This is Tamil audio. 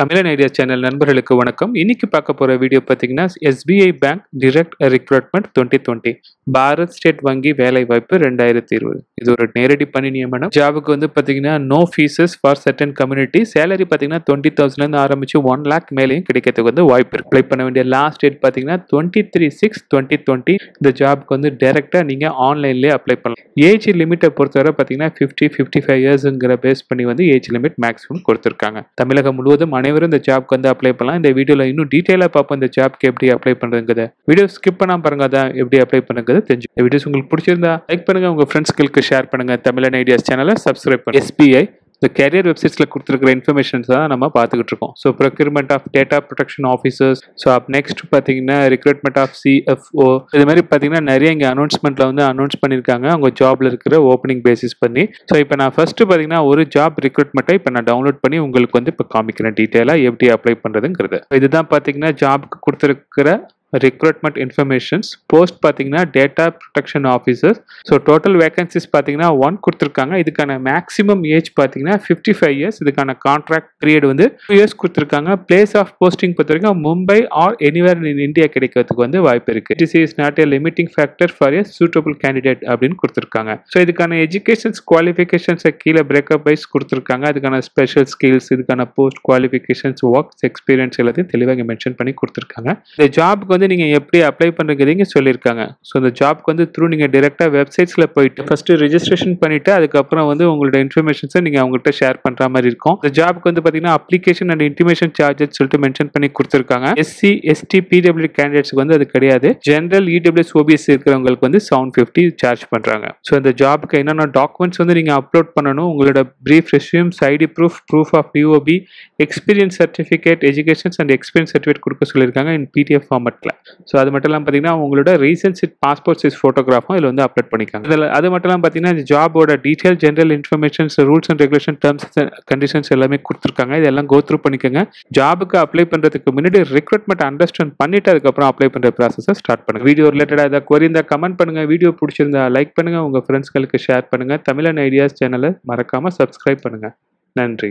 Tamilan Ideas channel நண்பர்களுக்கு வணக்கம். இன்னைக்கு பார்க்க போற வீடியோ பாத்தீங்கன்னா SBI Bank Direct Recruitment 2020 Bharat state வங்கி வேலை வாய்ப்பு 2020. இது ஒரு நேரடி பணி நியமனம். ஜாபுக்கு வந்து பாத்தீங்கன்னா no fees for certain community. salary பாத்தீங்கன்னா 20,000 இருந்து ஆரம்பிச்சு 1 lakh மேலயும் கிடைக்கிறதுக்கு வந்து வாய்ப்பு இருக்கு. அப்ளை பண்ண வேண்டிய லாஸ்ட் டேட் பாத்தீங்கன்னா 23/6/2020. இந்த ஜாபுக்கு வந்து டைரக்டா நீங்க ஆன்லைன்லயே அப்ளை பண்ணலாம். ஏஜ் லிமிட்ட பொறுத்தவரை பாத்தீங்கன்னா 50-55 இயர்ஸ்ங்கற பேஸ் பண்ணி வந்து ஏஜ் லிமிட் மேக்ஸிமம் கொடுத்திருக்காங்க. தமிழகம் முழுவதும் இந்த ஜாப்க்கு வந்து அப்ளை பண்ணலாம். இந்த வீடியோல இன்னும் டீடைலா பார்ப்போம் இந்த ஜாப்க்கு எப்படி அப்ளை பண்றதுங்கறத. வீடியோ ஸ்கிப் பண்ணாம பாருங்க, அதான் எப்படி அப்ளை பண்றதுங்கறத தெரிஞ்சு. இந்த வீடியோஸ் உங்களுக்கு பிடிச்சிருந்தா லைக் பண்ணுங்க, உங்க ஃப்ரெண்ட்ஸ்களுக்கு ஷேர் பண்ணுங்க. தமிழன் ஐடியாஸ் சேனலை சப்ஸ்கிரைப் பண்ணுங்க. SBI இந்த கேரியர் வெப்சைட்ஸ்ல கொடுத்துருக்கிற இன்ஃபர்மேஷன்ஸ் தான் நம்ம பார்த்துக்கிட்டு இருக்கோம். So procurement of data protection officers, so up next பார்த்தீங்கன்னா ரெக்ரூட்மெண்ட் ஆஃப் CFO, இது மாதிரி பார்த்தீங்கன்னா நிறைய இங்கே அனௌன்ஸ்மெண்ட்ல வந்து அனௌன்ஸ் பண்ணியிருக்காங்க அவங்க ஜாப்ல இருக்கிற ஓப்பனிங் பேசிஸ் பண்ணி. ஸோ இப்போ நான் ஃபர்ஸ்ட் பார்த்தீங்கன்னா ஒரு ஜாப் ரெக்ரூட்மெண்ட்டை இப்போ நான் டவுன்லோட் பண்ணி உங்களுக்கு வந்து இப்போ காமிக்கிறேன் டீட்டெயிலாக எப்படி அப்ளை பண்ணுறதுங்கிறது. இதுதான் பார்த்தீங்கன்னா ஜாப்க்கு கொடுத்துருக்கிற ரெக்ரூட்மெண்ட் இன்ஃபர்மேஷன்ஸ். போஸ்ட் பார்த்தீங்கன்னா data protection officers. So total vacancies பார்த்தீங்கன்னா 1 கொடுத்துருக்காங்க. இதுக்கான மேக்ஸிமம் ஏஜ் பார்த்தீங்கன்னா 55 இயர்ஸ். இதுக்கான கான்ட்ராக்ட் பீரியட் வந்து 2 இயர்ஸ் கொடுத்துருக்காங்க. பிளேஸ் ஆஃப் போஸ்டிங் பார்த்துருக்கா Mumbai or anywhere in India கிடைக்கிறதுக்கு வந்து வாய்ப்பு இருக்கு. This is not a limiting factor for a suitable candidate அப்படின்னு கொடுத்துருக்காங்க. ஸோ இதுக்கான எஜுகேஷன்ஸ் குவாலிஃபிகேஷன்ஸை கீழே பிரேக்கப் வைஸ் கொடுத்துருக்காங்க. அதுக்கான ஸ்பெஷல் ஸ்கில்ஸ், இதுக்கான போஸ்ட் குவாலிஃபிகேஷன்ஸ், ஒர்க்ஸ் எக்ஸ்பீரியன்ஸ் எல்லாத்தையும் தெளிவாக மென்ஷன் பண்ணி கொடுத்துருக்காங்க. இந்த ஜாப்க்கு வந்து நீங்க எப்படி அப்ளை பண்றீங்க சொல்லிருக்காங்க. சோ இந்த ஜாப்க்கு வந்து த்ரூ நீங்க டைரக்டா வெப்சைட்ஸ்ல போயிட்டு ஃபர்ஸ்ட் ரெஜிஸ்ட்ரேஷன் பண்ணிட்டு அதுக்கப்புறம் வந்து உங்களோட இன்ஃபர்மேஷன்ஸை நீங்க அவங்ககிட்ட ஷேர் பண்ற மாதிரி இருக்கும். இந்த ஜாப்க்கு வந்து பாத்தீங்கன்னா அப்ளிகேஷன் அண்ட் இன்டிமேஷன் சார்ஜஸ் சொல்லிட்டு மென்ஷன் பண்ணி கொடுத்துருக்காங்க. SC ST PW கேண்டிடேட்ஸ்க்கு வந்து அது கிடையாது. ஜெனரல் EWS OBS இருக்கிறவங்களுக்கு வந்து 750 சார்ஜ் பண்றாங்க. சோ இந்த ஜாப்க்கு என்னென்ன டாக்குமெண்ட்ஸ் வந்து நீங்க அப்லோட் பண்ணணும், உங்களோட brief resume, ID proof, proof of DOB, experience certificate, educations and experience certificate கொடுக்க சொல்லியிருக்காங்க இன் PDF ஃபார்மட். சோ அது மட்டும் இல்லாம பாத்தீங்கன்னா உங்களோட ரீசன்ட் பாஸ்போர்ட் சைஸ் போட்டோகிராஃபும் இதுல வந்து அப்லோட் பண்ணிக்காங்க. அது மட்டும் இல்லாம பாத்தீங்கன்னா இந்த ஜாபோட detail, general informations, rules and regulation, terms and conditions எல்லாமே கொடுத்துருக்காங்க. இதெல்லாம் கோ த்ரூ பண்ணிக்கோங்க. ஜாபுக்கு அப்ளை பண்றதுக்கு முன்னாடி ரெக்ரூட்மெண்ட் அண்டர்ஸ்டாண்ட் பண்ணிட்டு அதுக்கப்புறம் அப்ளை பண்ற ப்ராசஸை ஸ்டார்ட் பண்ணுங்க. வீடியோ ரிலேட்டடா ஏதாவது குவரி இருந்தா கமெண்ட் பண்ணுங்க. வீடியோ பிடிச்சிருந்தா லைக் பண்ணுங்க, உங்க ஃப்ரெண்ட்ஸ்களுக்கு ஷேர் பண்ணுங்க. தமிழன் ஐடியாஸ் சேனலை மறக்காம சப்ஸ்கிரைப் பண்ணுங்க. நன்றி.